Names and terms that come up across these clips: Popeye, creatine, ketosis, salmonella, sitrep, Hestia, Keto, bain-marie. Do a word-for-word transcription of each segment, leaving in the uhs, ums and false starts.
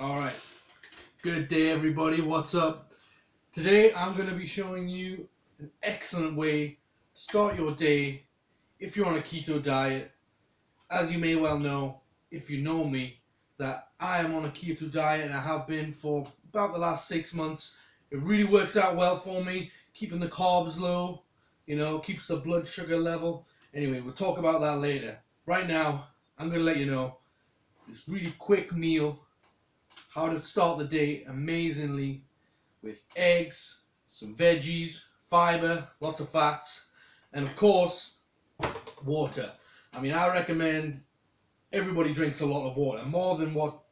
All right, good day everybody, what's up? Today I'm going to be showing you an excellent way to start your day if you're on a keto diet. As you may well know, if you know me, that I am on a keto diet and I have been for about the last six months. It really works out well for me, keeping the carbs low, you know, keeps the blood sugar level. Anyway, we'll talk about that later. Right now, I'm going to let you know this really quick meal, how to start the day amazingly with eggs, some veggies, fiber, lots of fats, and of course, water. I mean, I recommend everybody drinks a lot of water, more than what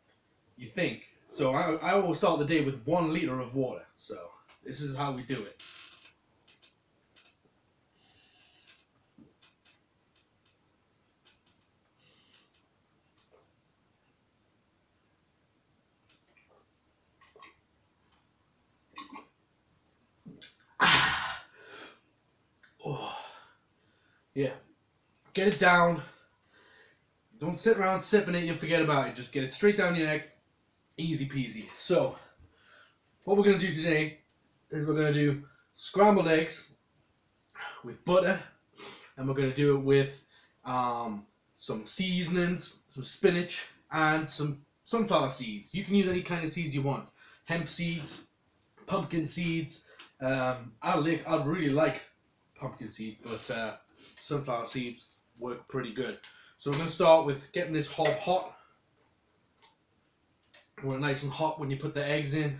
you think. So I, I always start the day with one liter of water. So this is how we do it. Yeah, get it down, don't sit around sipping it, you'll forget about it, just get it straight down your neck, easy peasy. So, what we're going to do today is we're going to do scrambled eggs with butter, and we're going to do it with um, some seasonings, some spinach, and some sunflower seeds. You can use any kind of seeds you want, hemp seeds, pumpkin seeds. um, I like, I really like pumpkin seeds, but uh, sunflower seeds work pretty good. So we're going to start with getting this hob hot. You want it nice and hot when you put the eggs in.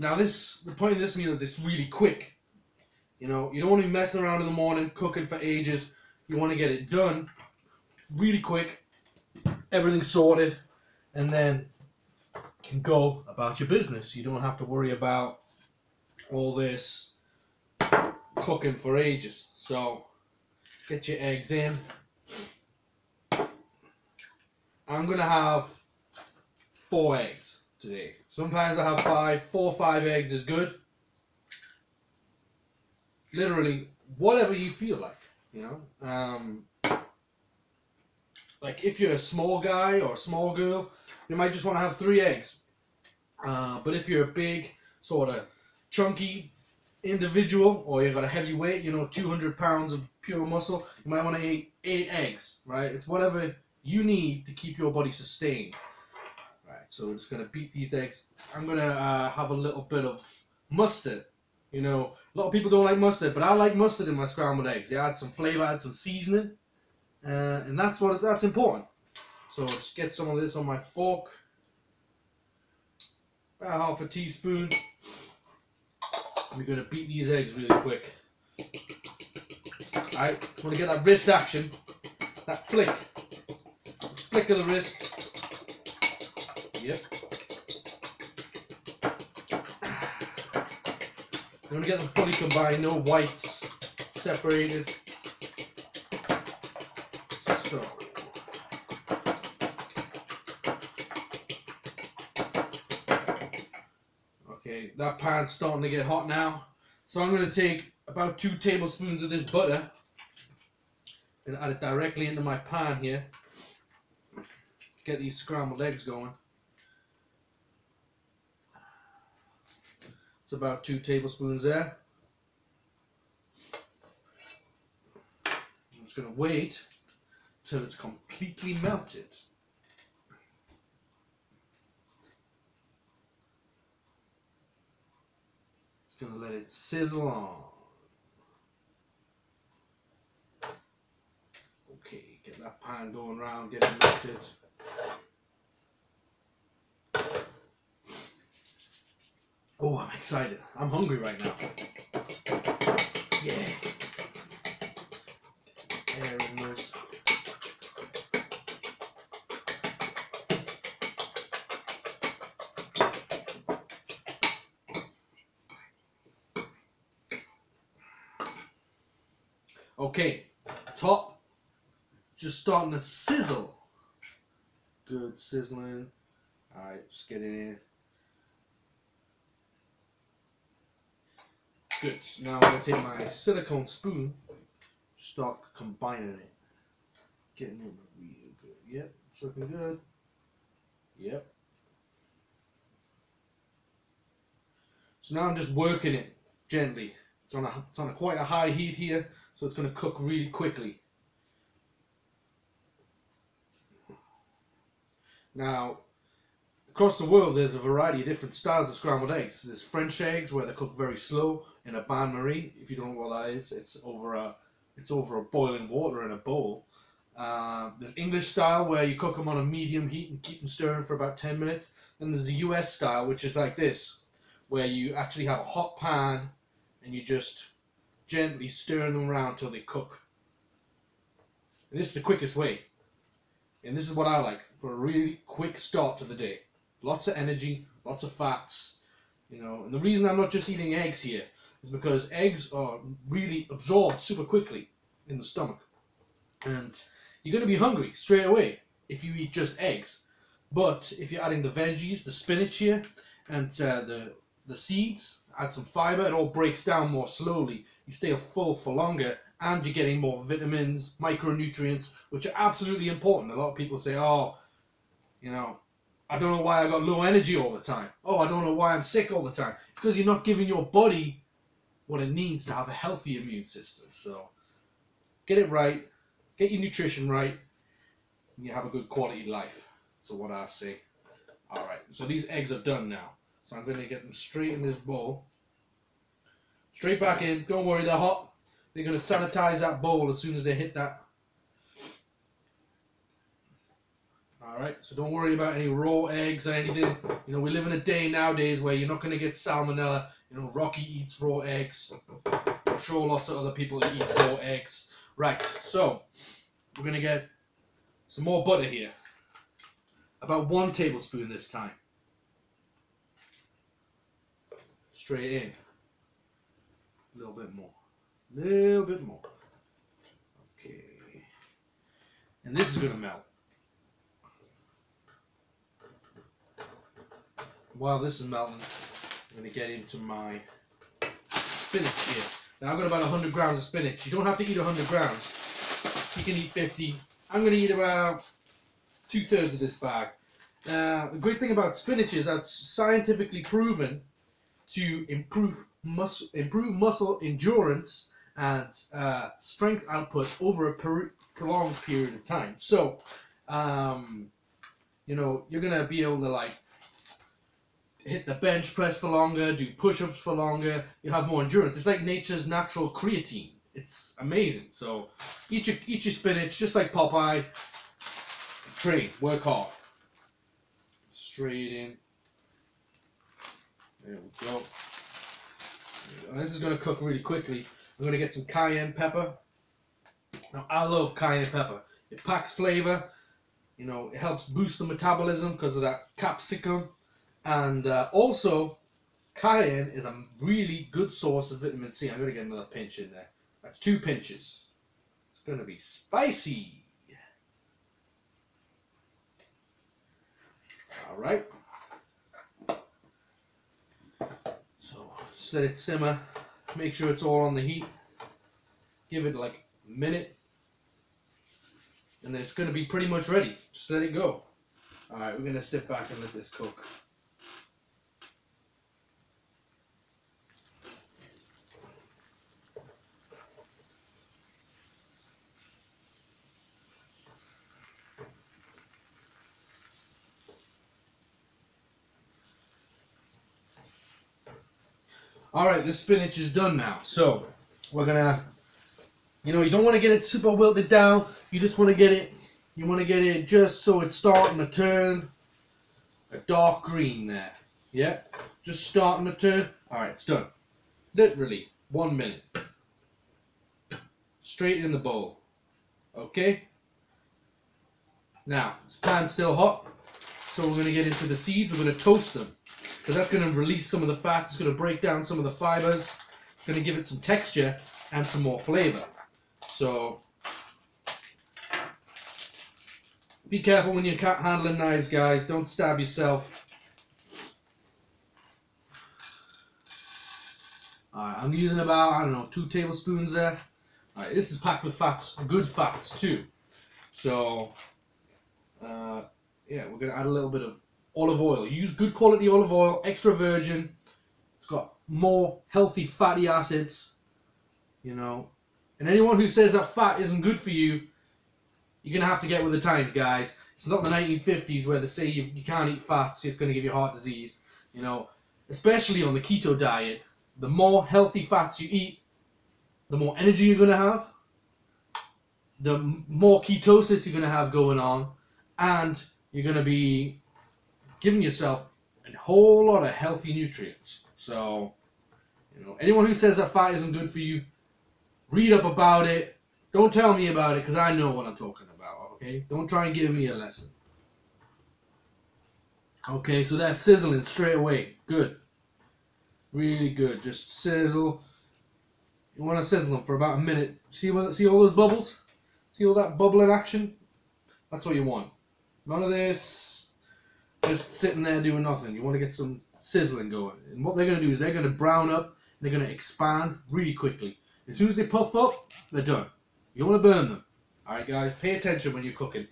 Now this, the point of this meal is it's really quick. You know, you don't want to be messing around in the morning, cooking for ages. You want to get it done really quick, everything sorted, and then you can go about your business. You don't have to worry about all this cooking for ages. So get your eggs in. I'm gonna have four eggs today. Sometimes I have five. Four or five eggs is good. Literally, whatever you feel like, you know. Um, like if you're a small guy or a small girl, you might just want to have three eggs. Uh, but if you're a big, sort of chunky individual, or you've got a heavy weight, you know, two hundred pounds of pure muscle, you might want to eat eight eggs, right? It's whatever you need to keep your body sustained. Right, so we're just going to beat these eggs. I'm going to uh, have a little bit of mustard. You know, a lot of people don't like mustard, but I like mustard in my scrambled eggs. Yeah, add some flavor, add some seasoning, uh, and that's what that's important. So just get some of this on my fork, about half a teaspoon. We're going to beat these eggs really quick. Alright, want to get that wrist action, that flick, flick of the wrist. Yep. You want to get them fully combined, no whites, separated. So. Okay, that pan's starting to get hot now. So I'm going to take about two tablespoons of this butter and add it directly into my pan here. Get these scrambled eggs going. It's about two tablespoons there. I'm just going to wait till it's completely melted. Gonna let it sizzle on. Okay, get that pan going round, get it melted. Oh, I'm excited. I'm hungry right now. Yeah. Air in those. Okay, top, just starting to sizzle. Good sizzling. Alright, just get it in. Good, so now I'm going to take my silicone spoon, start combining it. Getting it real good. Yep, it's looking good. Yep. So now I'm just working it gently. It's on a, it's on a quite a high heat here, so it's going to cook really quickly. Now, across the world, there's a variety of different styles of scrambled eggs. There's French eggs, where they cook very slow in a bain-marie. If you don't know what that is, it's over a it's over a boiling water in a bowl. Uh, there's English style, where you cook them on a medium heat and keep them stirring for about ten minutes. Then there's the U S style, which is like this, where you actually have a hot pan and you just gently stir them around till they cook. And this is the quickest way. And this is what I like, for a really quick start to the day. Lots of energy, lots of fats, you know. And the reason I'm not just eating eggs here is because eggs are really absorbed super quickly in the stomach. And you're going to be hungry straight away if you eat just eggs. But if you're adding the veggies, the spinach here, and uh, the, the seeds, add some fiber, it all breaks down more slowly. You stay full for longer, and you're getting more vitamins, micronutrients, which are absolutely important. A lot of people say, oh, you know, I don't know why I got low energy all the time. Oh, I don't know why I'm sick all the time. It's because you're not giving your body what it needs to have a healthy immune system. So get it right, get your nutrition right, and you have a good quality life. So what I say. All right, so these eggs are done now. So I'm going to get them straight in this bowl. Straight back in. Don't worry, they're hot. They're going to sanitize that bowl as soon as they hit that. All right, so don't worry about any raw eggs or anything. You know, we live in a day nowadays where you're not going to get salmonella. You know, Rocky eats raw eggs. I'm sure lots of other people eat raw eggs. Right, so we're going to get some more butter here. About one tablespoon this time. Straight in. A little bit more. A little bit more. Okay. And this is going to melt. While this is melting, I'm going to get into my spinach here. Now I've got about one hundred grams of spinach. You don't have to eat one hundred grams. You can eat fifty. I'm going to eat about two thirds of this bag. Uh, the great thing about spinach is that it's scientifically proven to improve muscle, improve muscle endurance and uh, strength output over a per prolonged period of time. So, um, you know, you're going to be able to, like, hit the bench press for longer, do push-ups for longer, you have more endurance. It's like nature's natural creatine. It's amazing. So eat your, eat your spinach, just like Popeye. Train, work hard. Straight in. There we go. And this is going to cook really quickly. I'm going to get some cayenne pepper. Now, I love cayenne pepper. It packs flavor. You know, it helps boost the metabolism because of that capsicum. And uh, also, cayenne is a really good source of vitamin C. I'm going to get another pinch in there. That's two pinches. It's going to be spicy. All right. So just let it simmer. Make sure it's all on the heat. Give it like a minute. And then it's going to be pretty much ready. Just let it go. All right, we're going to sit back and let this cook. Alright, this spinach is done now, so we're going to, you know, you don't want to get it super wilted down, you just want to get it, you want to get it just so it's starting to turn a dark green there, yeah, just starting to turn. Alright, it's done, literally, one minute, straight in the bowl, okay, now, this pan's still hot, so we're going to get into the seeds, we're going to toast them. Because that's going to release some of the fats, it's going to break down some of the fibers, it's going to give it some texture and some more flavor. So, be careful when you're handling knives, guys. Don't stab yourself. Alright, I'm using about, I don't know, two tablespoons there. Alright, this is packed with fats, good fats too. So, uh, yeah, we're going to add a little bit of olive oil. Use good quality olive oil, extra virgin. It's got more healthy fatty acids, you know. And anyone who says that fat isn't good for you, you're going to have to get with the times, guys. It's not the nineteen fifties where they say you, you can't eat fats, it's going to give you heart disease, you know. Especially on the keto diet, the more healthy fats you eat, the more energy you're going to have, the more ketosis you're going to have going on, and you're going to be giving yourself a whole lot of healthy nutrients. So, you know, anyone who says that fat isn't good for you, read up about it. Don't tell me about it, because I know what I'm talking about, okay? Don't try and give me a lesson. Okay, so that's sizzling straight away. Good. Really good. Just sizzle. You want to sizzle them for about a minute. See, what, see all those bubbles? See all that bubbling action? That's what you want. None of this just sitting there doing nothing. You want to get some sizzling going. And what they're going to do is they're going to brown up. They're going to expand really quickly. As soon as they puff up, they're done. You want to burn them. Alright guys, pay attention when you're cooking.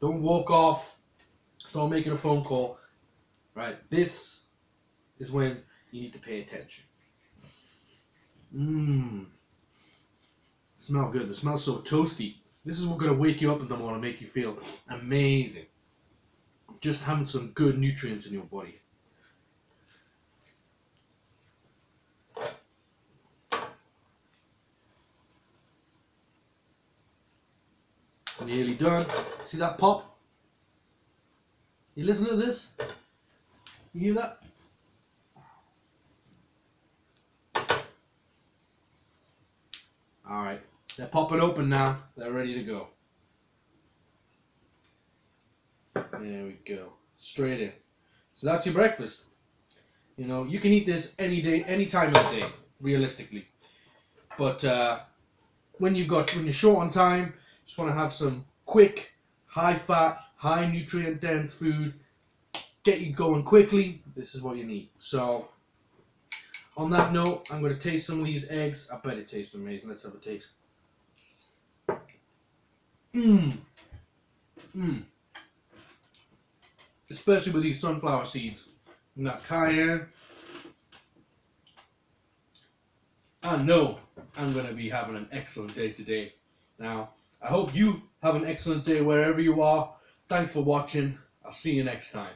Don't walk off. Start making a phone call. Right, this is when you need to pay attention. Mmm. Smell good. The smell's so toasty. This is what's going to wake you up in the morning and make you feel amazing. Just having some good nutrients in your body. Nearly done. See that pop? You listen to this? You hear that? Alright, they're popping open now. They're ready to go. There we go. Straight in. So that's your breakfast. You know, you can eat this any day, any time of the day, realistically. But uh, when you've got, when you're short on time, just want to have some quick, high-fat, high-nutrient-dense food, get you going quickly. This is what you need. So, on that note, I'm going to taste some of these eggs. I bet it tastes amazing. Let's have a taste. Mmm. Mmm. Especially with these sunflower seeds. And that cayenne. I know I'm going to be having an excellent day today. Now, I hope you have an excellent day wherever you are. Thanks for watching. I'll see you next time.